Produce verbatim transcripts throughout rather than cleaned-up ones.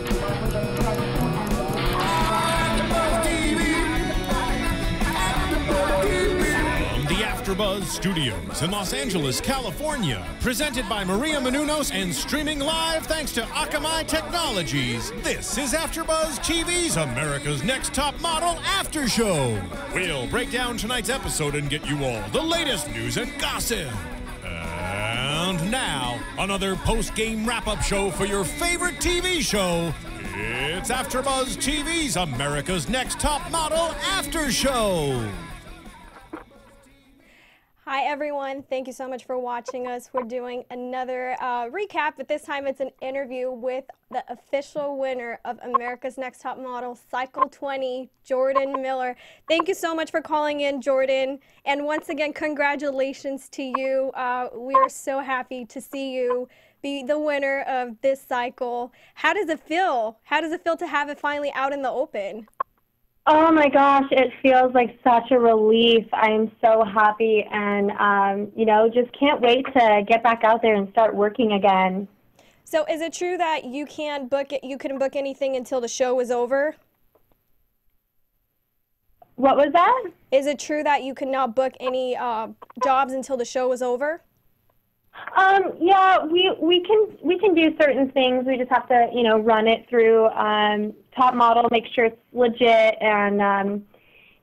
V. AfterBuzz T V. From the AfterBuzz Studios in Los Angeles, California, presented by Maria Menounos and streaming live thanks to Akamai Technologies, this is AfterBuzz T V's America's Next Top Model After Show. We'll break down tonight's episode and get you all the latest news and gossip. And now, another post-game wrap-up show for your favorite T V show. It's AfterBuzz T V's America's Next Top Model After Show. Hi, everyone. Thank you so much for watching us. We're doing another uh, recap, but this time it's an interview with the official winner of America's Next Top Model Cycle twenty, Jourdan Miller. Thank you so much for calling in, Jourdan. And once again, congratulations to you. Uh, we are so happy to see you be the winner of this cycle. How does it feel? How does it feel to have it finally out in the open? Oh my gosh, it feels like such a relief. I'm so happy and, um, you know, just can't wait to get back out there and start working again. So is it true that you can book it, you couldn't book anything until the show was over? What was that? Is it true that you could not book any uh, jobs until the show was over? Um, yeah, we, we can, we can do certain things. We just have to, you know, run it through, um, Top Model, make sure it's legit. And, um,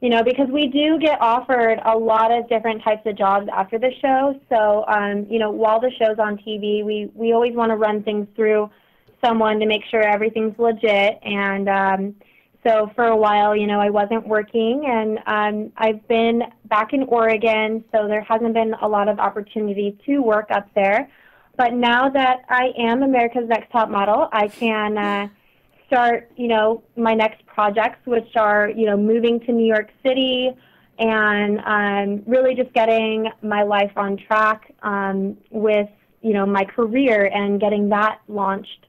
you know, because we do get offered a lot of different types of jobs after the show. So, um, you know, while the show's on T V, we, we always want to run things through someone to make sure everything's legit. And, um, so for a while, you know, I wasn't working, and um, I've been back in Oregon, so there hasn't been a lot of opportunity to work up there. But now that I am America's Next Top Model, I can uh, start, you know, my next projects, which are, you know, moving to New York City and um, really just getting my life on track um, with, you know, my career and getting that launched.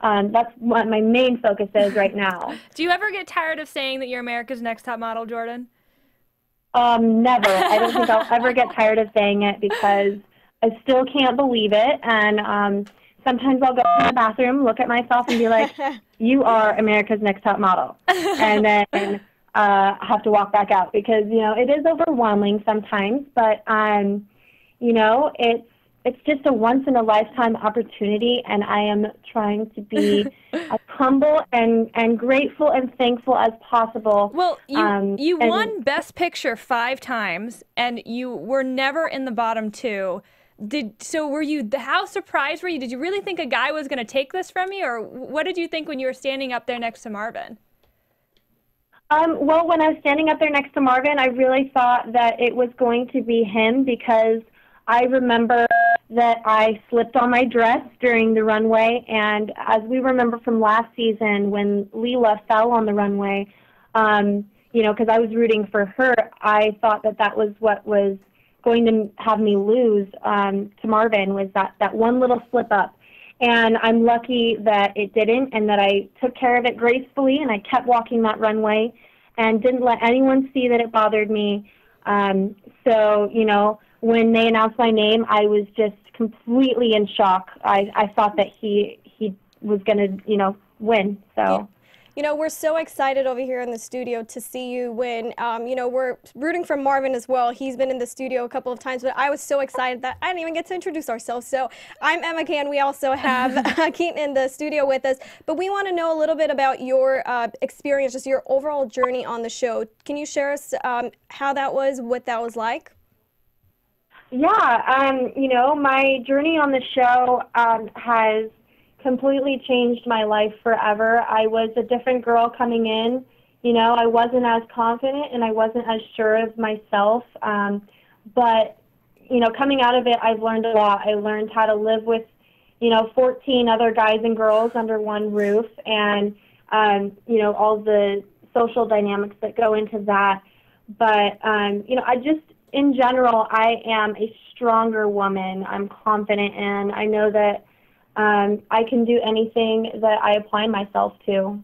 Um, that's what my main focus is right now. Do you ever get tired of saying that you're America's Next Top Model, Jourdan? Um, never. I don't think I'll ever get tired of saying it because I still can't believe it. And um, sometimes I'll go in the bathroom, look at myself, and be like, "You are America's Next Top Model," and then uh, have to walk back out because you know it is overwhelming sometimes. But um, you know it's. It's just a once-in-a-lifetime opportunity, and I am trying to be as humble and, and grateful and thankful as possible. Well, you, um, you won Best Picture five times, and you were never in the bottom two. Did so were you, how surprised were you? Did you really think a guy was going to take this from you, or what did you think when you were standing up there next to Marvin? Um, well, when I was standing up there next to Marvin, I really thought that it was going to be him because I remember that I slipped on my dress during the runway, and as we remember from last season when Leila fell on the runway, um, you know, because I was rooting for her, I thought that that was what was going to have me lose um, to Marvin, was that, that one little slip-up. And I'm lucky that it didn't and that I took care of it gracefully, and I kept walking that runway and didn't let anyone see that it bothered me. Um, so, you know, when they announced my name, I was just completely in shock. I, I thought that he he was gonna, you know, win. So, yeah. You know, we're so excited over here in the studio to see you win. Um, you know, we're rooting for Marvin as well. He's been in the studio a couple of times, but I was so excited that I didn't even get to introduce ourselves. So I'm Emma K, and we also have Keaton in the studio with us. But we want to know a little bit about your uh, experience, just your overall journey on the show. Can you share us um, how that was, what that was like? Yeah, um, you know, my journey on the show um, has completely changed my life forever. I was a different girl coming in. You know, I wasn't as confident and I wasn't as sure of myself. Um, but, you know, coming out of it, I've learned a lot. I learned how to live with, you know, fourteen other guys and girls under one roof and, um, you know, all the social dynamics that go into that. But, um, you know, I just... in general, I am a stronger woman. I'm confident, and I know that um, I can do anything that I apply myself to.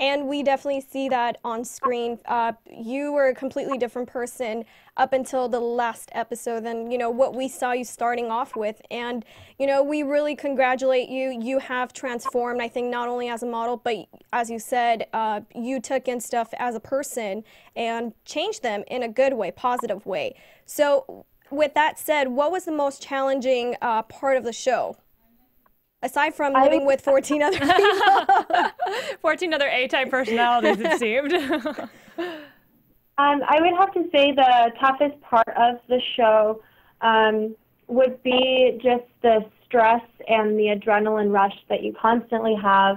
And we definitely see that on screen. Uh, you were a completely different person up until the last episode than, you know, what we saw you starting off with. And, you know, we really congratulate you. You have transformed, I think, not only as a model, but as you said, uh, you took in stuff as a person and changed them in a good way, positive way. So with that said, what was the most challenging uh, part of the show? Aside from living with fourteen other people. fourteen other A-type personalities, it seemed. um, I would have to say the toughest part of the show um, would be just the stress and the adrenaline rush that you constantly have,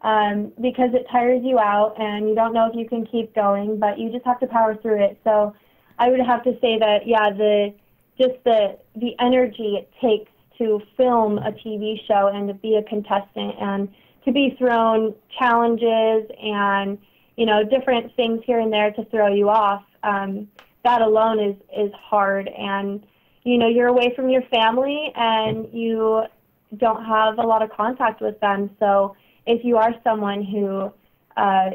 um, because it tires you out and you don't know if you can keep going, but you just have to power through it. So I would have to say that, yeah, the just the the energy it takes to film a T V show and to be a contestant and to be thrown challenges and, you know, different things here and there to throw you off, um, that alone is, is hard. And, you know, you're away from your family and you don't have a lot of contact with them. So if you are someone who, uh,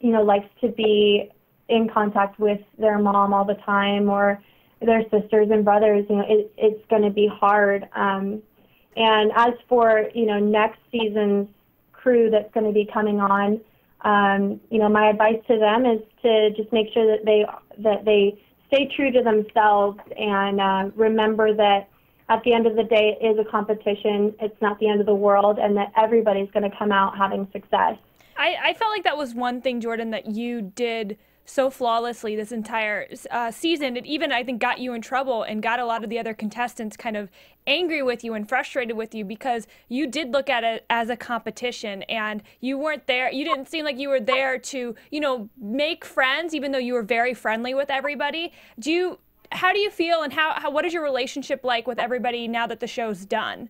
you know, likes to be in contact with their mom all the time or their sisters and brothers, you know, it, it's going to be hard. Um, and as for, you know, next season's crew that's going to be coming on, um, you know, my advice to them is to just make sure that they that they stay true to themselves and uh, remember that at the end of the day it is a competition. It's not the end of the world, and that everybody's going to come out having success. I, I felt like that was one thing, Jourdan, that you did so flawlessly this entire uh, season. It even, I think, got you in trouble and got a lot of the other contestants kind of angry with you and frustrated with you, because you did look at it as a competition and you weren't there. You didn't seem like you were there to, you know, make friends, even though you were very friendly with everybody. Do you, how do you feel, and how, how what is your relationship like with everybody now that the show's done?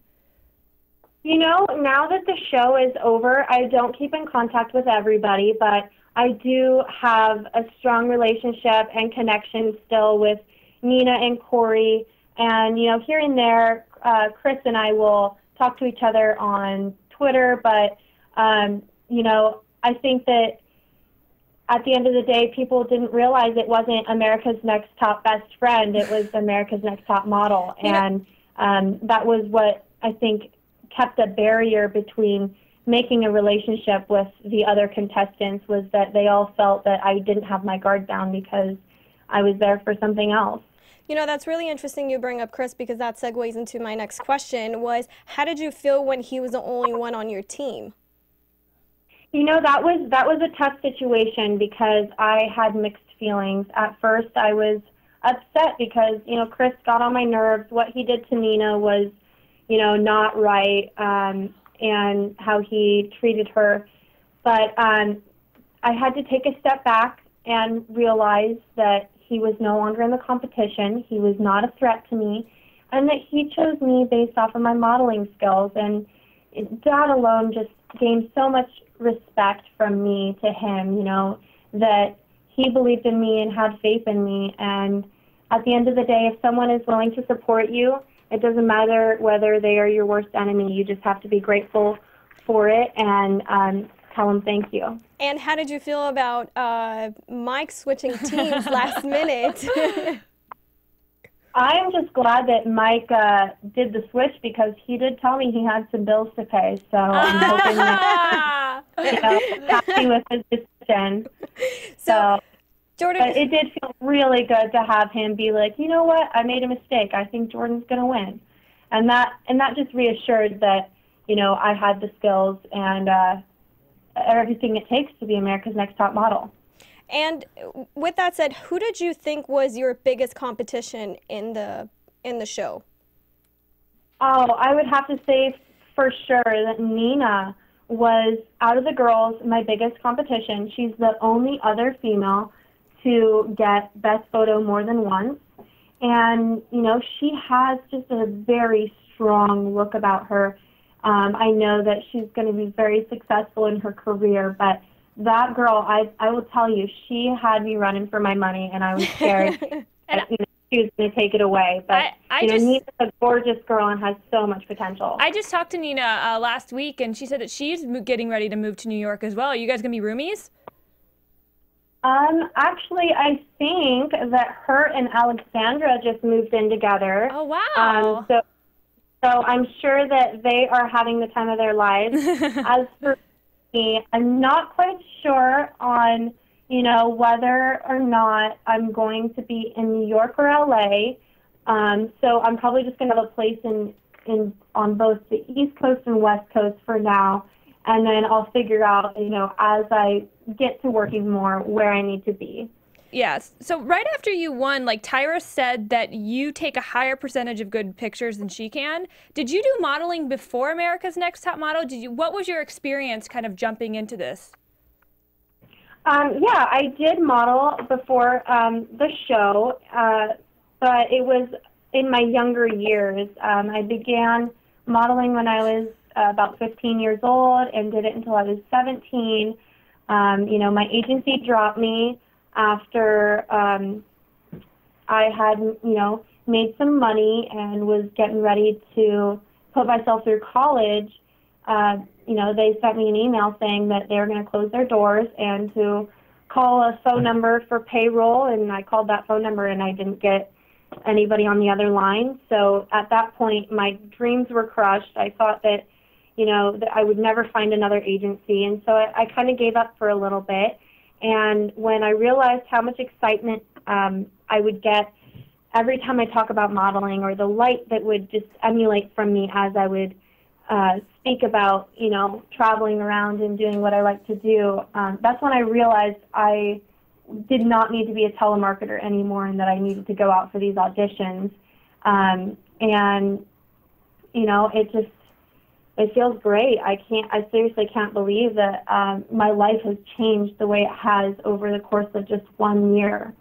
You know, now that the show is over, I don't keep in contact with everybody, but I do have a strong relationship and connection still with Nina and Corey, and, you know, here and there, uh, Chris and I will talk to each other on Twitter, but, um, you know, I think that at the end of the day, people didn't realize it wasn't America's Next Top Best Friend, it was America's Next Top Model, yeah. And um, that was what I think kept a barrier between making a relationship with the other contestants, was that they all felt that I didn't have my guard down because I was there for something else. You know, that's really interesting you bring up Chris, because that segues into my next question, was how did you feel when he was the only one on your team? You know, that was that was a tough situation because I had mixed feelings. At first I was upset because, you know, Chris got on my nerves. What he did to Nina was, you know, not right. Um, and how he treated her, but um, I had to take a step back and realize that he was no longer in the competition, he was not a threat to me, and that he chose me based off of my modeling skills, and that alone just gained so much respect from me to him, you know, that he believed in me and had faith in me. And at the end of the day, if someone is willing to support you, it doesn't matter whether they are your worst enemy. You just have to be grateful for it and um, tell them thank you. And how did you feel about uh, Mike switching teams last minute? I'm just glad that Mike uh, did the switch, because he did tell me he had some bills to pay. So I'm hoping that, you know, happy with his decision. So. so Jourdan, but it did feel really good to have him be like, you know what, I made a mistake. I think Jourdan's going to win. And that and that just reassured that, you know, I had the skills and uh, everything it takes to be America's Next Top Model. And with that said, who did you think was your biggest competition in the in the show? Oh, I would have to say for sure that Nina was, out of the girls, my biggest competition. She's the only other female to get best photo more than once, and, you know, she has just a very strong look about her. Um, I know that she's going to be very successful in her career, but that girl, I I will tell you, she had me running for my money, and I was scared. and, you know, she was going to take it away. But I, I you know, just, Nina's a gorgeous girl and has so much potential. I just talked to Nina uh, last week, and she said that she's getting ready to move to New York as well. Are you guys going to be roomies? Um, actually, I think that her and Alexandra just moved in together. Oh, wow. Um, so, so I'm sure that they are having the time of their lives. As for me, I'm not quite sure on, you know, whether or not I'm going to be in New York or L A. Um, so I'm probably just going to have a place in, in on both the East Coast and West Coast for now. And then I'll figure out, you know, as I get to working more, where I need to be. Yes. So right after you won, like Tyra said that you take a higher percentage of good pictures than she can. Did you do modeling before America's Next Top Model? Did you? What was your experience kind of jumping into this? Um, yeah, I did model before um, the show, uh, but it was in my younger years. Um, I began modeling when I was Uh, about fifteen years old and did it until I was seventeen. Um, you know, my agency dropped me after um, I had, you know, made some money and was getting ready to put myself through college. Uh, you know, they sent me an email saying that they were going to close their doors and to call a phone number for payroll, and I called that phone number and I didn't get anybody on the other line. So at that point, my dreams were crushed. I thought that you know, that I would never find another agency. And so I, I kind of gave up for a little bit. And when I realized how much excitement um, I would get every time I talk about modeling, or the light that would just emulate from me as I would uh, speak about, you know, traveling around and doing what I like to do, um, that's when I realized I did not need to be a telemarketer anymore and that I needed to go out for these auditions. Um, and, you know, it just, it feels great. I can't, I seriously can't believe that um, my life has changed the way it has over the course of just one year.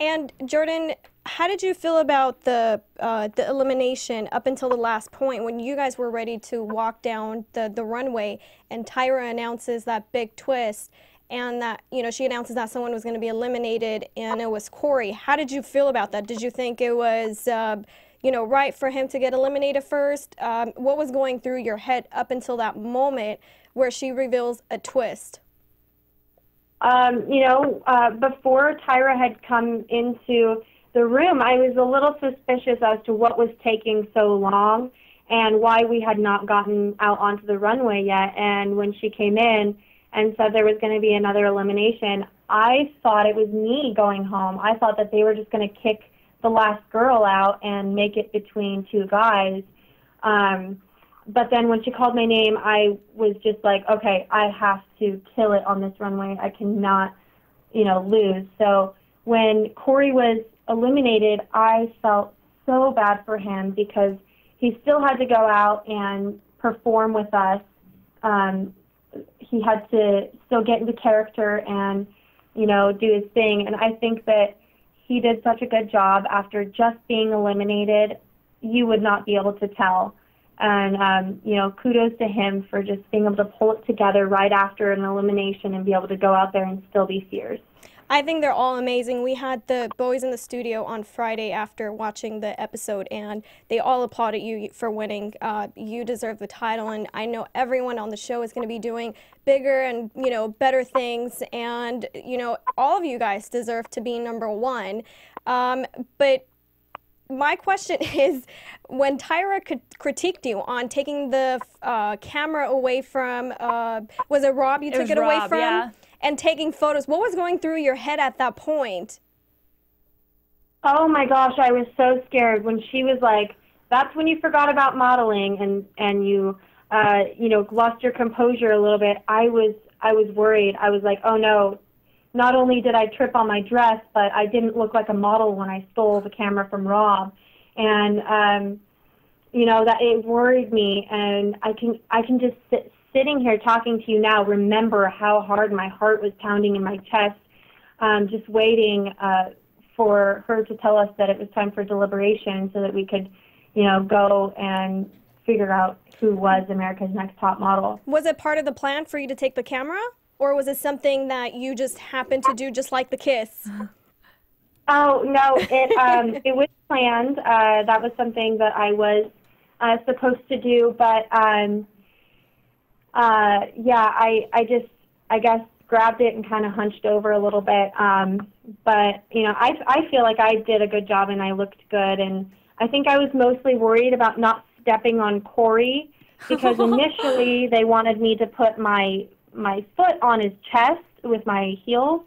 And Jourdan, how did you feel about the, uh, the elimination up until the last point when you guys were ready to walk down the, the runway and Tyra announces that big twist and that, you know, she announces that someone was going to be eliminated and it was Corey. How did you feel about that? Did you think it was, uh, you know, right for him to get eliminated first? Um, what was going through your head up until that moment where she reveals a twist? Um, you know, uh, before Tyra had come into the room, I was a little suspicious as to what was taking so long and why we had not gotten out onto the runway yet. And when she came in and said there was going to be another elimination, I thought it was me going home. I thought that they were just going to kick the last girl out and make it between two guys. Um, but then when she called my name, I was just like, okay, I have to kill it on this runway. I cannot, you know, lose. So when Corey was eliminated, I felt so bad for him because he still had to go out and perform with us. Um, he had to still get into character and, you know, do his thing. And I think that he did such a good job after just being eliminated. You would not be able to tell. And, um, you know, kudos to him for just being able to pull it together right after an elimination and be able to go out there and still be fierce. I think they're all amazing. We had the boys in the studio on Friday after watching the episode, and they all applauded you for winning. Uh, you deserve the title, and I know everyone on the show is going to be doing bigger and, you know, better things, and, you know, all of you guys deserve to be number one. Um, but my question is, when Tyra critiqued you on taking the uh, camera away from, uh, was it Rob you took it away from? Yeah. And taking photos, what was going through your head at that point? Oh my gosh, I was so scared when she was like, that's when you forgot about modeling and, and you, uh, you know, lost your composure a little bit. I was, I was worried. I was like, oh no, not only did I trip on my dress, but I didn't look like a model when I stole the camera from Rob. And, um, you know, that it worried me. And I can, I can just sit sitting here talking to you now, remember how hard my heart was pounding in my chest, um, just waiting uh, for her to tell us that it was time for deliberation so that we could, you know, go and figure out who was America's Next Top Model. Was it part of the plan for you to take the camera, or was it something that you just happened to do, just like the kiss? Oh, no, it, um, it was planned. Uh, that was something that I was uh, supposed to do, but um, uh, yeah, I, I just, I guess, grabbed it and kind of hunched over a little bit. Um, but, you know, I, I feel like I did a good job and I looked good, and I think I was mostly worried about not stepping on Corey, because initially they wanted me to put my my foot on his chest with my heels,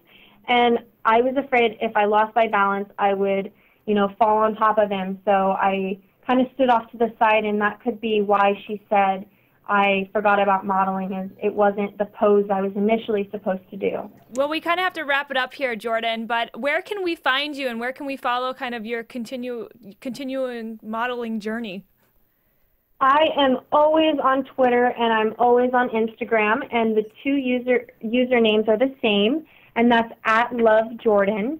and I was afraid if I lost my balance, I would, you know, fall on top of him. So I kind of stood off to the side, and that could be why she said I forgot about modeling, as it wasn't the pose I was initially supposed to do. Well, we kind of have to wrap it up here, Jourdan, but where can we find you, and where can we follow kind of your continue, continuing modeling journey? I am always on Twitter, and I'm always on Instagram, and the two user usernames are the same, and that's at LoveJordan.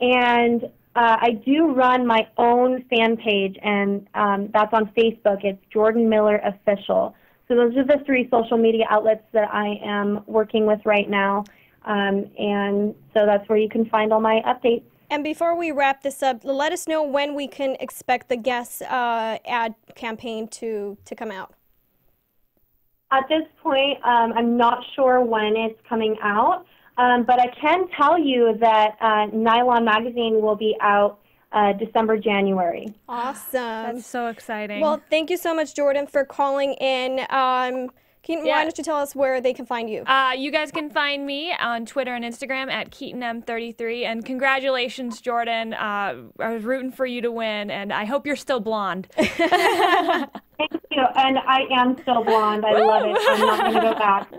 And uh, I do run my own fan page, and um, that's on Facebook. It's Jourdan Miller Official. So those are the three social media outlets that I am working with right now, um, and so that's where you can find all my updates. And before we wrap this up, let us know when we can expect the guest uh, ad campaign to, to come out. At this point, um, I'm not sure when it's coming out, um, but I can tell you that uh, Nylon Magazine will be out uh, December, January. Awesome. That's so exciting. Well, thank you so much, Jourdan, for calling in. Um, Keaton, yeah. Why don't you tell us where they can find you? Uh, you guys can find me on Twitter and Instagram at Keaton M thirty-three. And congratulations, Jourdan. Uh, I was rooting for you to win, and I hope you're still blonde. Thank you, and I am still blonde. I Woo! Love it. I'm not going to go back.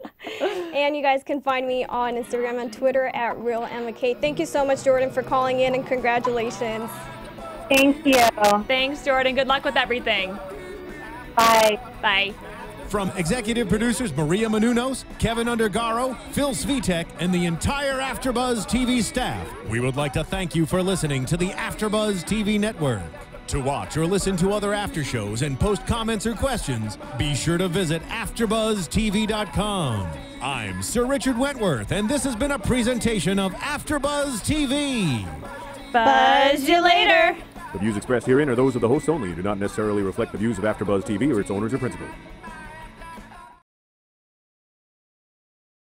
And you guys can find me on Instagram and Twitter at Real Emma K. Thank you so much, Jourdan, for calling in, and congratulations. Thank you. Thanks, Jourdan. Good luck with everything. Bye. Bye. From executive producers Maria Menounos, Kevin Undergaro, Phil Svitek, and the entire AfterBuzz T V staff, we would like to thank you for listening to the AfterBuzz T V network. To watch or listen to other after shows and post comments or questions, be sure to visit after buzz T V dot com. I'm Sir Richard Wentworth, and this has been a presentation of AfterBuzz T V. Buzz you later. The views expressed herein are those of the hosts only and do not necessarily reflect the views of AfterBuzz T V or its owners or principals.